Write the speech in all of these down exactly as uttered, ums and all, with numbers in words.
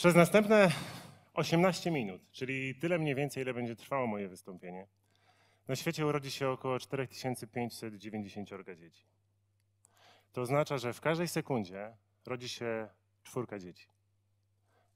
Przez następne osiemnaście minut, czyli tyle mniej więcej, ile będzie trwało moje wystąpienie, na świecie urodzi się około cztery tysiące pięćset dziewięćdziesiąt dzieci. To oznacza, że w każdej sekundzie rodzi się czwórka dzieci.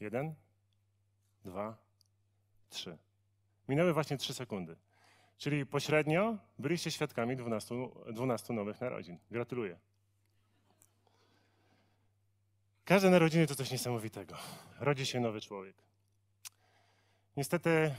Jeden, dwa, trzy. Minęły właśnie trzy sekundy. Czyli pośrednio byliście świadkami dwunastu, dwunastu nowych narodzin. Gratuluję. Każde narodziny to coś niesamowitego. Rodzi się nowy człowiek. Niestety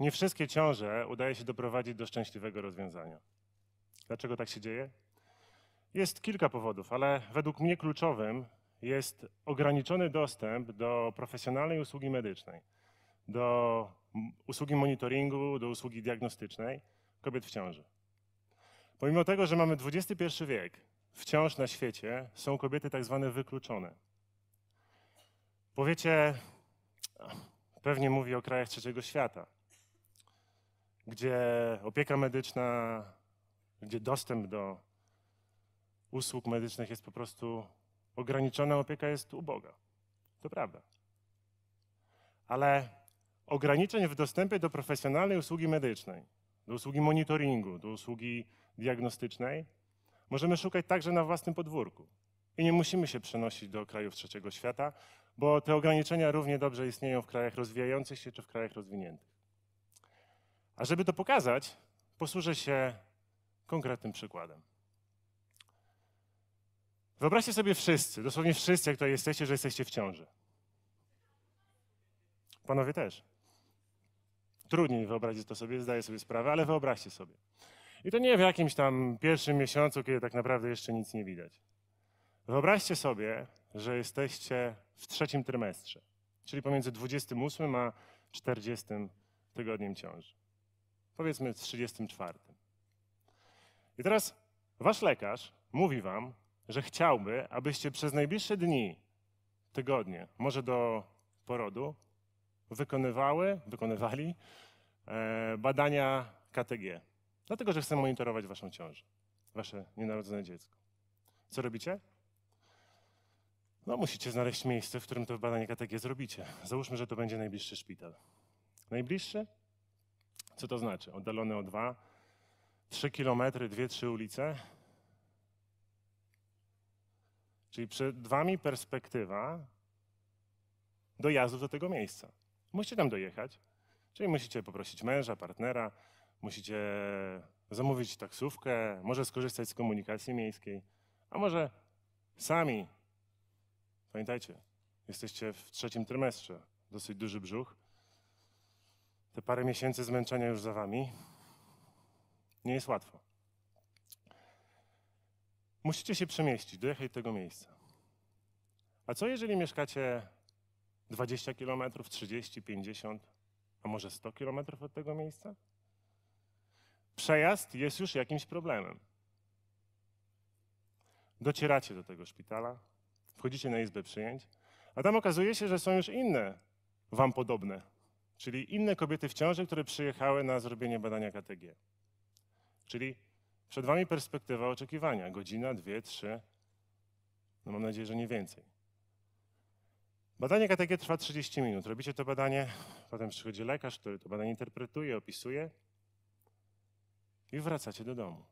nie wszystkie ciąże udaje się doprowadzić do szczęśliwego rozwiązania. Dlaczego tak się dzieje? Jest kilka powodów, ale według mnie kluczowym jest ograniczony dostęp do profesjonalnej usługi medycznej, do usługi monitoringu, do usługi diagnostycznej kobiet w ciąży. Pomimo tego, że mamy dwudziesty pierwszy wiek, wciąż na świecie są kobiety tak zwane wykluczone. Powiecie, pewnie mówi o krajach trzeciego świata, gdzie opieka medyczna, gdzie dostęp do usług medycznych jest po prostu ograniczona, opieka jest uboga. To prawda. Ale ograniczeń w dostępie do profesjonalnej usługi medycznej, do usługi monitoringu, do usługi diagnostycznej możemy szukać także na własnym podwórku. I nie musimy się przenosić do krajów trzeciego świata, bo te ograniczenia równie dobrze istnieją w krajach rozwijających się czy w krajach rozwiniętych. A żeby to pokazać, posłużę się konkretnym przykładem. Wyobraźcie sobie wszyscy, dosłownie wszyscy, jak tutaj jesteście, że jesteście w ciąży. Panowie też. Trudniej wyobrazić to sobie, zdaję sobie sprawę, ale wyobraźcie sobie. I to nie w jakimś tam pierwszym miesiącu, kiedy tak naprawdę jeszcze nic nie widać. Wyobraźcie sobie, że jesteście w trzecim trymestrze, czyli pomiędzy dwudziestym ósmym a czterdziestym tygodniem ciąży. Powiedzmy trzydziestym czwartym. I teraz wasz lekarz mówi wam, że chciałby, abyście przez najbliższe dni, tygodnie, może do porodu, wykonywały, wykonywali e, badania K T G. Dlatego, że chcę monitorować waszą ciążę, wasze nienarodzone dziecko. Co robicie? No musicie znaleźć miejsce, w którym to badanie K T G zrobicie. Załóżmy, że to będzie najbliższy szpital. Najbliższy? Co to znaczy? Oddalony o dwa, trzy kilometry, dwie, trzy ulice? Czyli przed wami perspektywa dojazdu do tego miejsca. Musicie tam dojechać, czyli musicie poprosić męża, partnera, musicie zamówić taksówkę, może skorzystać z komunikacji miejskiej, a może sami. Pamiętajcie, jesteście w trzecim trymestrze, dosyć duży brzuch. Te parę miesięcy zmęczenia już za wami. Nie jest łatwo. Musicie się przemieścić, dojechać do tego miejsca. A co jeżeli mieszkacie dwadzieścia kilometrów, trzydzieści, pięćdziesiąt, a może sto kilometrów od tego miejsca? Przejazd jest już jakimś problemem. Docieracie do tego szpitala, wchodzicie na izbę przyjęć, a tam okazuje się, że są już inne wam podobne, czyli inne kobiety w ciąży, które przyjechały na zrobienie badania K T G. Czyli przed wami perspektywa oczekiwania, godzina, dwie, trzy, no mam nadzieję, że nie więcej. Badanie K T G trwa trzydzieści minut. Robicie to badanie, potem przychodzi lekarz, który to badanie interpretuje, opisuje i wracacie do domu.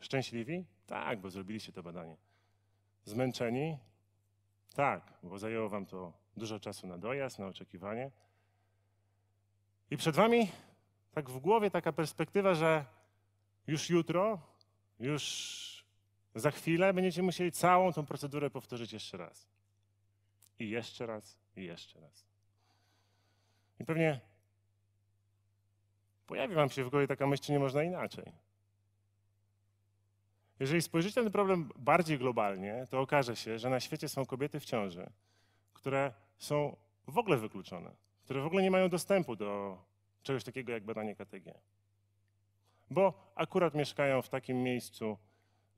Szczęśliwi? Tak, bo zrobiliście to badanie. Zmęczeni? Tak, bo zajęło wam to dużo czasu na dojazd, na oczekiwanie. I przed wami tak w głowie taka perspektywa, że już jutro, już za chwilę będziecie musieli całą tą procedurę powtórzyć jeszcze raz. I jeszcze raz, i jeszcze raz. I pewnie pojawi wam się w głowie taka myśl, czy nie można inaczej. Jeżeli spojrzycie na ten problem bardziej globalnie, to okaże się, że na świecie są kobiety w ciąży, które są w ogóle wykluczone, które w ogóle nie mają dostępu do czegoś takiego jak badanie K T G. Bo akurat mieszkają w takim miejscu,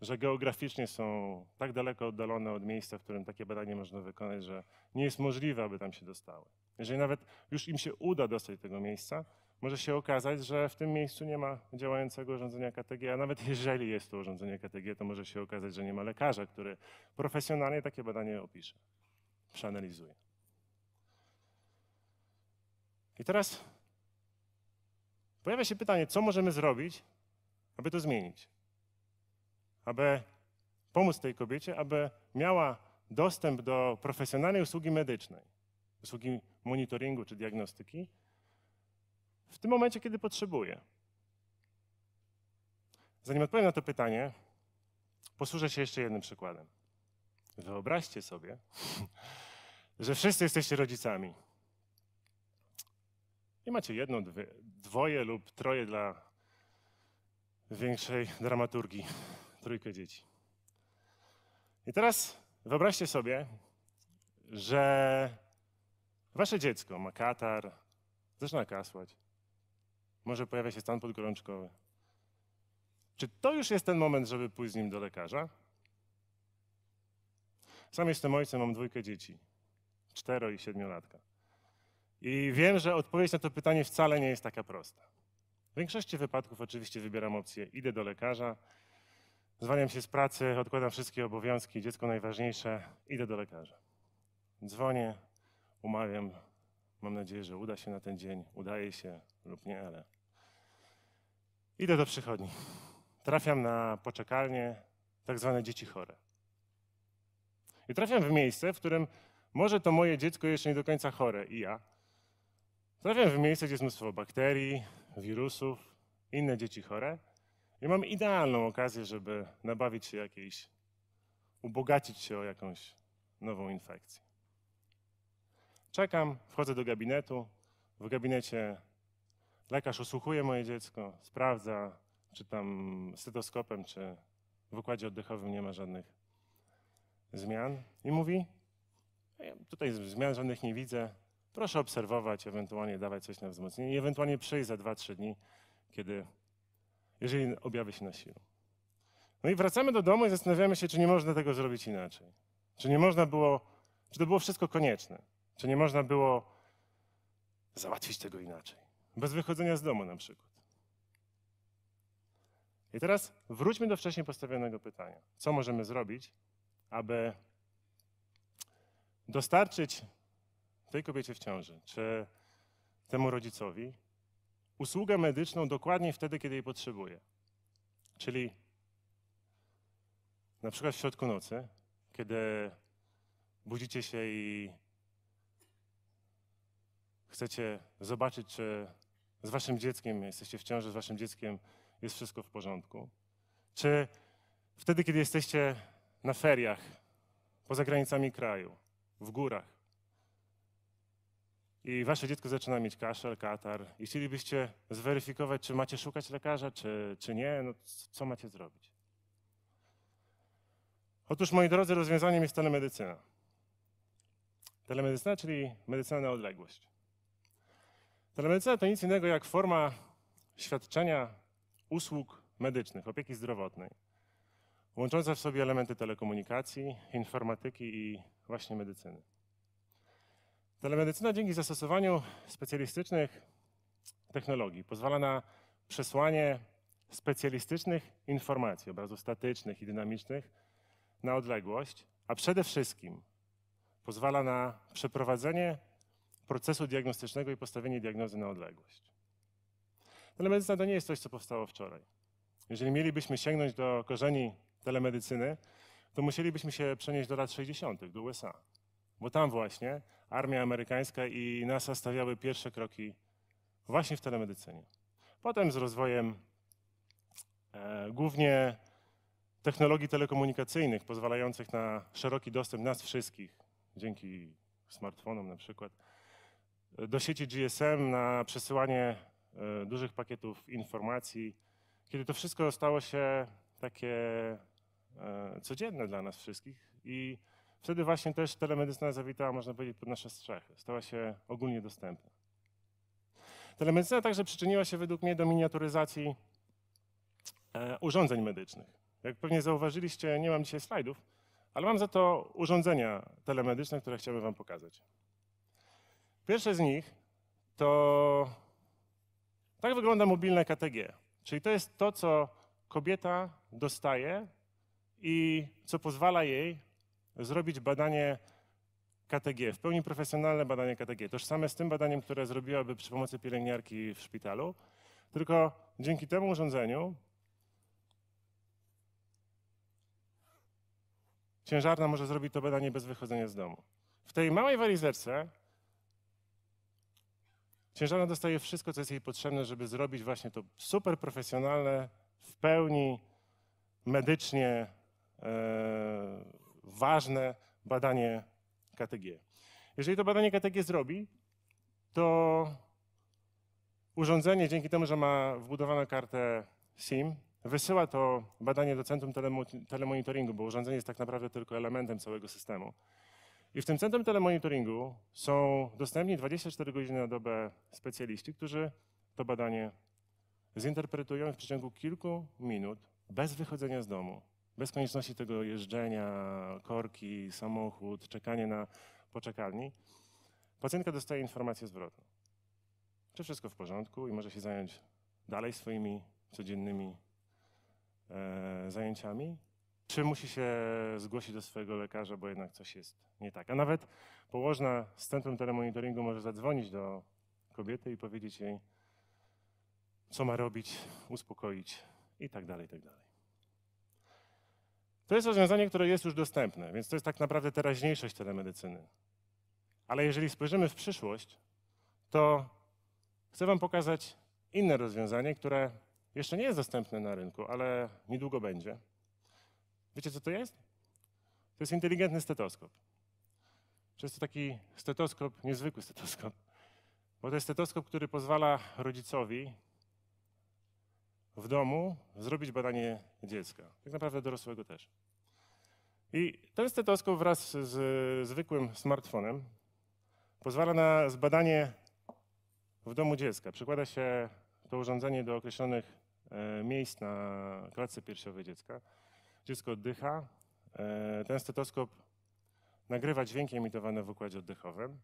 że geograficznie są tak daleko oddalone od miejsca, w którym takie badanie można wykonać, że nie jest możliwe, aby tam się dostały. Jeżeli nawet już im się uda dostać do tego miejsca, może się okazać, że w tym miejscu nie ma działającego urządzenia K T G, a nawet jeżeli jest to urządzenie K T G, to może się okazać, że nie ma lekarza, który profesjonalnie takie badanie opisze, przeanalizuje. I teraz pojawia się pytanie, co możemy zrobić, aby to zmienić, aby pomóc tej kobiecie, aby miała dostęp do profesjonalnej usługi medycznej, usługi monitoringu czy diagnostyki w tym momencie, kiedy potrzebuje. Zanim odpowiem na to pytanie, posłużę się jeszcze jednym przykładem. Wyobraźcie sobie, że wszyscy jesteście rodzicami i macie jedno, dwie, dwoje lub troje dla większej dramaturgii, trójkę dzieci. I teraz wyobraźcie sobie, że wasze dziecko ma katar, zaczyna kasłać, może pojawia się stan podgorączkowy. Czy to już jest ten moment, żeby pójść z nim do lekarza? Sam jestem ojcem, mam dwójkę dzieci, cztero i siedmiolatka. I wiem, że odpowiedź na to pytanie wcale nie jest taka prosta. W większości wypadków oczywiście wybieram opcję, idę do lekarza, zwalniam się z pracy, odkładam wszystkie obowiązki, dziecko najważniejsze, idę do lekarza. Dzwonię, umawiam, mam nadzieję, że uda się na ten dzień, udaje się lub nie, ale idę do przychodni. Trafiam na poczekalnię, tak zwane dzieci chore. I trafiam w miejsce, w którym może to moje dziecko jeszcze nie do końca chore i ja. Trafiam w miejsce, gdzie jest mnóstwo bakterii, wirusów, inne dzieci chore i mam idealną okazję, żeby nabawić się jakiejś, ubogacić się o jakąś nową infekcję. Czekam, wchodzę do gabinetu, w gabinecie lekarz usłuchuje moje dziecko, sprawdza, czy tam stetoskopem, czy w układzie oddechowym nie ma żadnych zmian i mówi, ja tutaj zmian żadnych nie widzę, proszę obserwować, ewentualnie dawać coś na wzmocnienie i ewentualnie przyjść za dwa trzy dni, kiedy, jeżeli objawy się nasilą. No i wracamy do domu i zastanawiamy się, czy nie można tego zrobić inaczej. Czy nie można było, czy to było wszystko konieczne, czy nie można było załatwić tego inaczej, bez wychodzenia z domu na przykład. I teraz wróćmy do wcześniej postawionego pytania. Co możemy zrobić, aby dostarczyć tej kobiecie w ciąży, czy temu rodzicowi, usługę medyczną dokładnie wtedy, kiedy jej potrzebuje. Czyli na przykład w środku nocy, kiedy budzicie się i chcecie zobaczyć, czy z waszym dzieckiem, jesteście w ciąży, z waszym dzieckiem jest wszystko w porządku. Czy wtedy, kiedy jesteście na feriach, poza granicami kraju, w górach i wasze dziecko zaczyna mieć kaszel, katar i chcielibyście zweryfikować, czy macie szukać lekarza, czy, czy nie, no co macie zrobić? Otóż, moi drodzy, rozwiązaniem jest telemedycyna. Telemedycyna, czyli medycyna na odległość. Telemedycyna to nic innego jak forma świadczenia usług medycznych, opieki zdrowotnej, łącząca w sobie elementy telekomunikacji, informatyki i właśnie medycyny. Telemedycyna dzięki zastosowaniu specjalistycznych technologii pozwala na przesłanie specjalistycznych informacji, obrazów statycznych i dynamicznych na odległość, a przede wszystkim pozwala na przeprowadzenie procesu diagnostycznego i postawienie diagnozy na odległość. Telemedycyna to nie jest coś, co powstało wczoraj. Jeżeli mielibyśmy sięgnąć do korzeni telemedycyny, to musielibyśmy się przenieść do lat sześćdziesiątych, do U S A. Bo tam właśnie armia amerykańska i NASA stawiały pierwsze kroki właśnie w telemedycynie. Potem z rozwojem e, głównie technologii telekomunikacyjnych pozwalających na szeroki dostęp nas wszystkich, dzięki smartfonom na przykład, do sieci G S M na przesyłanie dużych pakietów informacji, kiedy to wszystko stało się takie codzienne dla nas wszystkich i wtedy właśnie też telemedycyna zawitała, można powiedzieć, pod nasze strzechy, stała się ogólnie dostępna. Telemedycyna także przyczyniła się według mnie do miniaturyzacji urządzeń medycznych. Jak pewnie zauważyliście, nie mam dzisiaj slajdów, ale mam za to urządzenia telemedyczne, które chciałbym wam pokazać. Pierwsze z nich to tak wygląda mobilne K T G, czyli to jest to, co kobieta dostaje i co pozwala jej zrobić badanie K T G, w pełni profesjonalne badanie K T G, tożsame z tym badaniem, które zrobiłaby przy pomocy pielęgniarki w szpitalu, tylko dzięki temu urządzeniu ciężarna może zrobić to badanie bez wychodzenia z domu. W tej małej walizeczce ciężarna dostaje wszystko, co jest jej potrzebne, żeby zrobić właśnie to super profesjonalne, w pełni medycznie e, ważne badanie K T G. Jeżeli to badanie K T G zrobi, to urządzenie dzięki temu, że ma wbudowaną kartę SIM, wysyła to badanie do Centrum Telemonitoringu, bo urządzenie jest tak naprawdę tylko elementem całego systemu. I w tym Centrum Telemonitoringu są dostępni dwadzieścia cztery godziny na dobę specjaliści, którzy to badanie zinterpretują w przeciągu kilku minut, bez wychodzenia z domu, bez konieczności tego jeżdżenia, korki, samochód, czekanie na poczekalni. Pacjentka dostaje informację zwrotną, czy wszystko w porządku i może się zająć dalej swoimi codziennymi zajęciami, czy musi się zgłosić do swojego lekarza, bo jednak coś jest nie tak. A nawet położna z Centrum Telemonitoringu może zadzwonić do kobiety i powiedzieć jej, co ma robić, uspokoić i tak dalej, i tak dalej. To jest rozwiązanie, które jest już dostępne, więc to jest tak naprawdę teraźniejszość telemedycyny. Ale jeżeli spojrzymy w przyszłość, to chcę wam pokazać inne rozwiązanie, które jeszcze nie jest dostępne na rynku, ale niedługo będzie. Wiecie, co to jest? To jest inteligentny stetoskop. To jest to taki stetoskop, niezwykły stetoskop, bo to jest stetoskop, który pozwala rodzicowi w domu zrobić badanie dziecka, tak naprawdę dorosłego też. I ten stetoskop wraz z zwykłym smartfonem pozwala na zbadanie w domu dziecka. Przykłada się to urządzenie do określonych miejsc na klatce piersiowej dziecka. Dziecko oddycha, ten stetoskop nagrywa dźwięki emitowane w układzie oddechowym.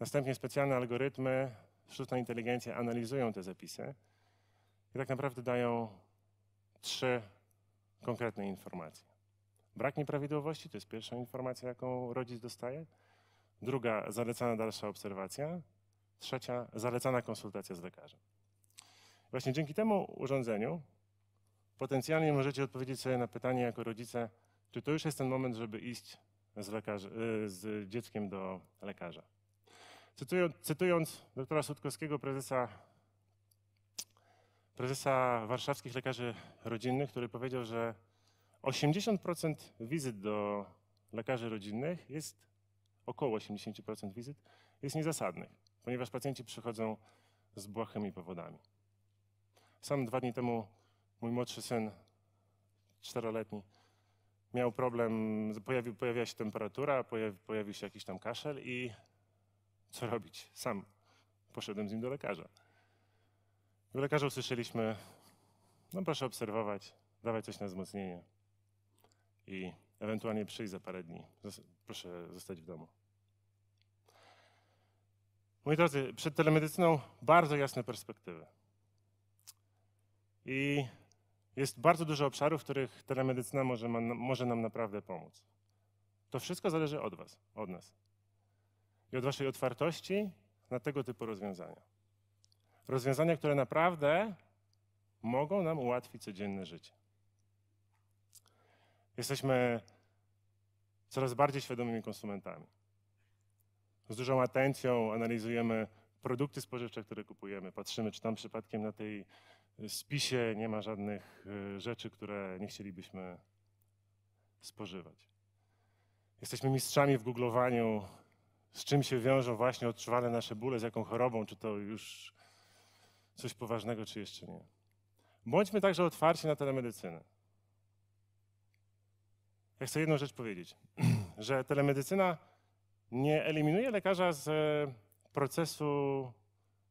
Następnie specjalne algorytmy, sztuczna inteligencja analizują te zapisy i tak naprawdę dają trzy konkretne informacje. Brak nieprawidłowości, to jest pierwsza informacja, jaką rodzic dostaje. Druga, zalecana dalsza obserwacja. Trzecia, zalecana konsultacja z lekarzem. Właśnie dzięki temu urządzeniu potencjalnie możecie odpowiedzieć sobie na pytanie jako rodzice, czy to już jest ten moment, żeby iść z, lekarz, z dzieckiem do lekarza. Cytując, cytując doktora Sutkowskiego, prezesa, prezesa warszawskich lekarzy rodzinnych, który powiedział, że osiemdziesiąt procent wizyt do lekarzy rodzinnych jest, około osiemdziesiąt procent wizyt jest niezasadnych, ponieważ pacjenci przychodzą z błahymi powodami. Sam dwa dni temu mój młodszy syn, czteroletni, miał problem, pojawił, pojawiła się temperatura, pojawi, pojawił się jakiś tam kaszel i co robić? Sam poszedłem z nim do lekarza. U lekarza usłyszeliśmy, no proszę obserwować, dawać coś na wzmocnienie i ewentualnie przyjść za parę dni. Proszę zostać w domu. Moi drodzy, przed telemedycyną bardzo jasne perspektywy. I jest bardzo dużo obszarów, w których telemedycyna może, ma, może nam naprawdę pomóc. To wszystko zależy od was, od nas. I od waszej otwartości na tego typu rozwiązania. Rozwiązania, które naprawdę mogą nam ułatwić codzienne życie. Jesteśmy coraz bardziej świadomymi konsumentami. Z dużą atencją analizujemy produkty spożywcze, które kupujemy. Patrzymy, czy tam przypadkiem na tej spisie nie ma żadnych rzeczy, które nie chcielibyśmy spożywać. Jesteśmy mistrzami w googlowaniu, z czym się wiążą właśnie odczuwane nasze bóle, z jaką chorobą, czy to już coś poważnego, czy jeszcze nie. Bądźmy także otwarci na telemedycynę. Ja chcę jedną rzecz powiedzieć, że telemedycyna nie eliminuje lekarza z procesu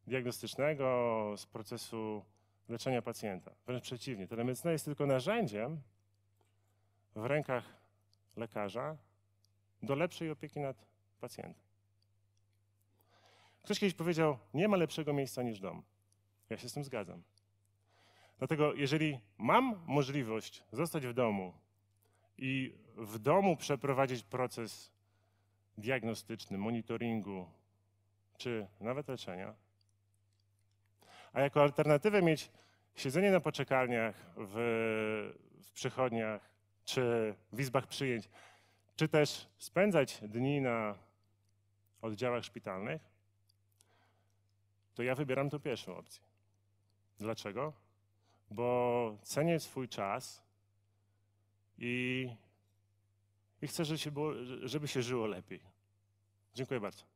diagnostycznego, z procesu leczenia pacjenta. Wręcz przeciwnie, telemedycyna jest tylko narzędziem w rękach lekarza do lepszej opieki nad pacjentem. Ktoś kiedyś powiedział, nie ma lepszego miejsca niż dom. Ja się z tym zgadzam. Dlatego jeżeli mam możliwość zostać w domu i w domu przeprowadzić proces diagnostyczny, monitoringu czy nawet leczenia. A jako alternatywę mieć siedzenie na poczekalniach, w, w przychodniach czy w izbach przyjęć, czy też spędzać dni na oddziałach szpitalnych, to ja wybieram tą pierwszą opcję. Dlaczego? Bo cenię swój czas i, i chcę, żeby się, było, żeby się żyło lepiej. Dziękuję bardzo.